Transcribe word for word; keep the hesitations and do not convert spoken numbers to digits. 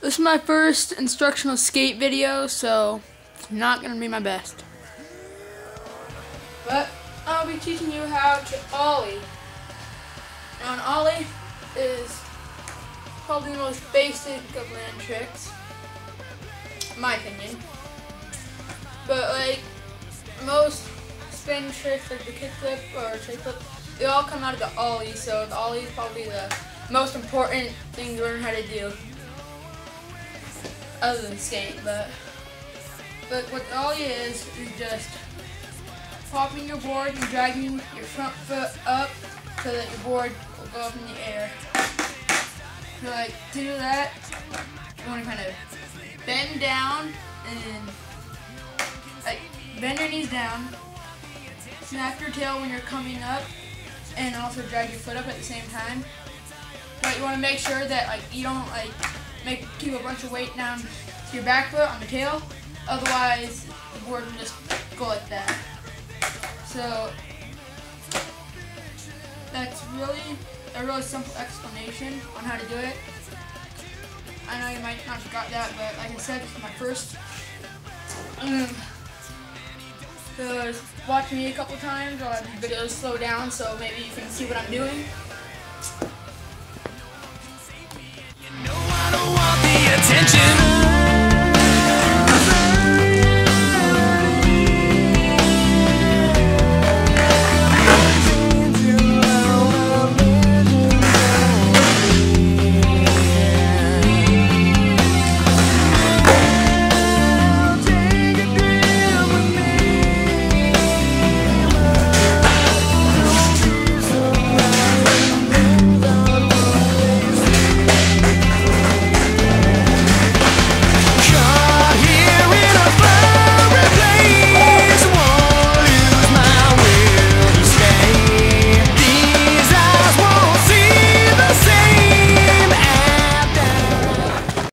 This is my first instructional skate video, so it's not going to be my best. But I'll be teaching you how to ollie. Now an ollie is probably the most basic of land tricks, in my opinion. But like most spin tricks, like the kickflip or trickflip, they all come out of the ollie. So the ollie is probably the most important thing to learn how to do. Other than skate, but but what the ollie is is just popping your board and dragging your front foot up so that your board will go up in the air. So like to do that, you want to kind of bend down and like bend your knees down, snap your tail when you're coming up, and also drag your foot up at the same time. But you want to make sure that like you don't like. Make, keep a bunch of weight down to your back foot on the tail, otherwise the board will just go like that. So that's really a really simple explanation on how to do it. I know you might not have got that, but like I said, this is my first. Um, so just watch me a couple times, I'll have videos slow down so maybe you can see what I'm doing.